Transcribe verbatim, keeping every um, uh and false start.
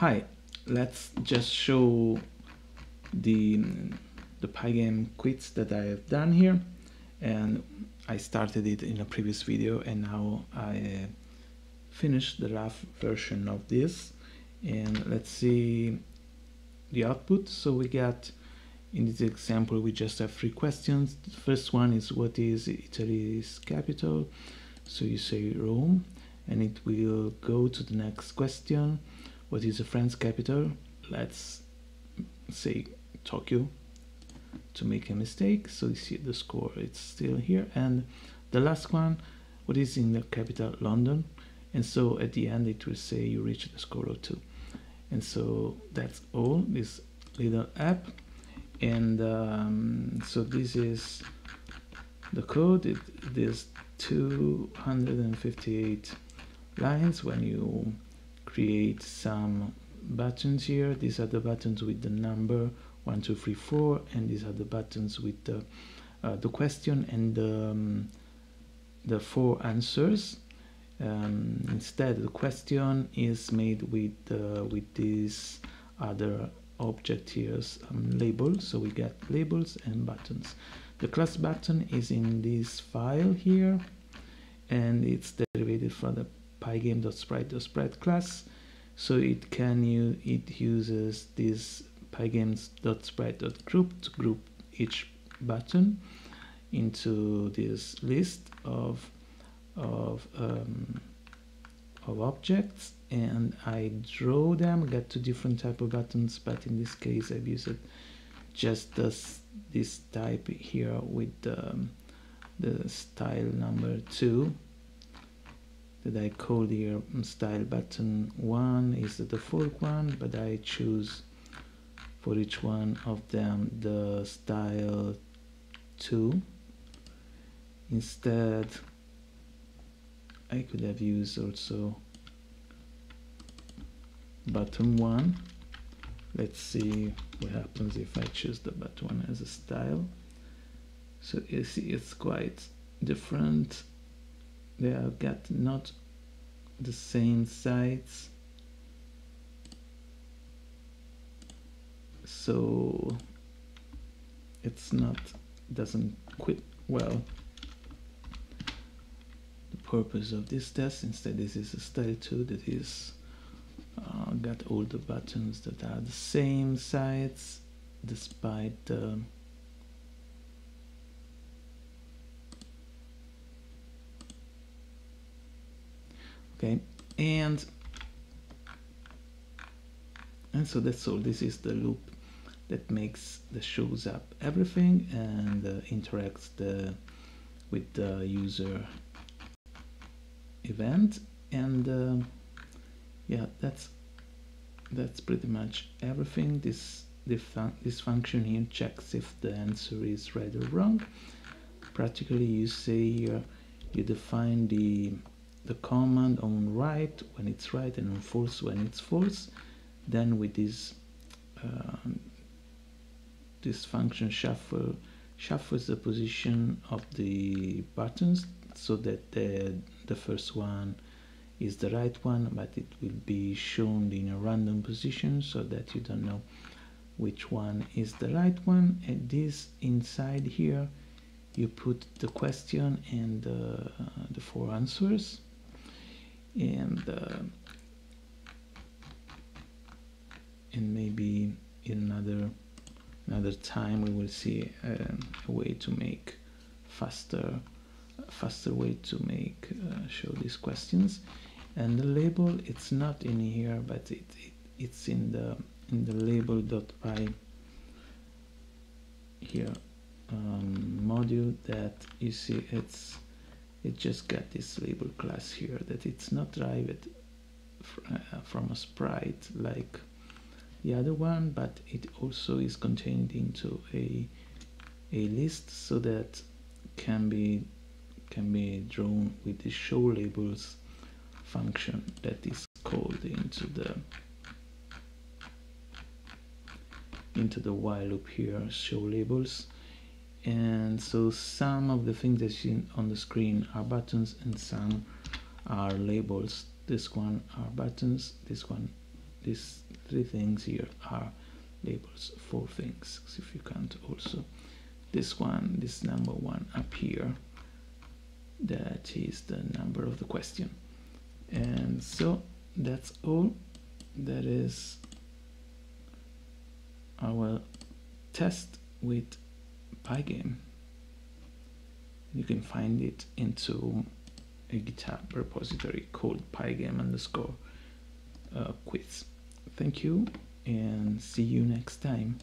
hi, let's just show the, the Pygame quiz that I have done here. And I started it in a previous video, and now I finished the rough version of this. And let's see the output. So we got, in this example, we just have three questions. The first one is, what is Italy's capital? So you say Rome, and it will go to the next question. What is the French capital? Let's say Tokyo, to make a mistake. So you see the score, it's still here. And the last one, what is in the capital? London. And so at the end, it will say you reach the score of two. And so that's all, this little app. And um, so this is the code. It, it is two hundred fifty-eight lines. When you create some buttons here, these are the buttons with the number one, two, three, four, and these are the buttons with the uh, the question and um, the four answers. Um, instead, the question is made with uh, with these other object here, um, labels. So we get labels and buttons. The class button is in this file here, and it's derived from the pygame.sprite.Sprite class. So it can use, it uses this pygame.sprite.Group to group each button into this list of of um, of objects, and I draw them, get two different type of buttons, but in this case I've used just this, this type here with um, the style number two that I called here style button one is the default one, but I choose for each one of them the style two. Instead I could have used also button one. Let's see what happens if I choose the button one as a style. So you see it's quite different. They have got not the same size. So it's not, doesn't quit well the purpose of this test. Instead, this is a style two that is uh, got all the buttons that are the same size, despite the okay, and and so that's all. This is the loop that makes the shows up everything and uh, interacts the with the user event. And uh, yeah, that's that's pretty much everything. This this, fun this function here checks if the answer is right or wrong. Practically, you say here you define the the command on right when it's right and on false when it's false. Then with this um, this function shuffle shuffles the position of the buttons so that the, the first one is the right one, but it will be shown in a random position so that you don't know which one is the right one. And this inside here you put the question and uh, the four answers. And uh, and maybe in another Another time we will see um, a way to make faster, faster way to make uh, show these questions. And the label, it's not in here, but it, it it's in the in the label.py here um, module that you see. It's it just got this label class here that it's not derived fr uh, from a sprite like the other one, but it also is contained into a a list so that can be can be drawn with the show labels function that is called into the into the while loop here, show labels. And so some of the things that you see on the screen are buttons and some are labels. This one are buttons, this one these three things here are labels for things. So if you count also this one, this number one up here, that is the number of the question. And so that's all. That is our test with Pygame. You can find it into a GitHub repository called pygame underscore quiz. Thank you and see you next time.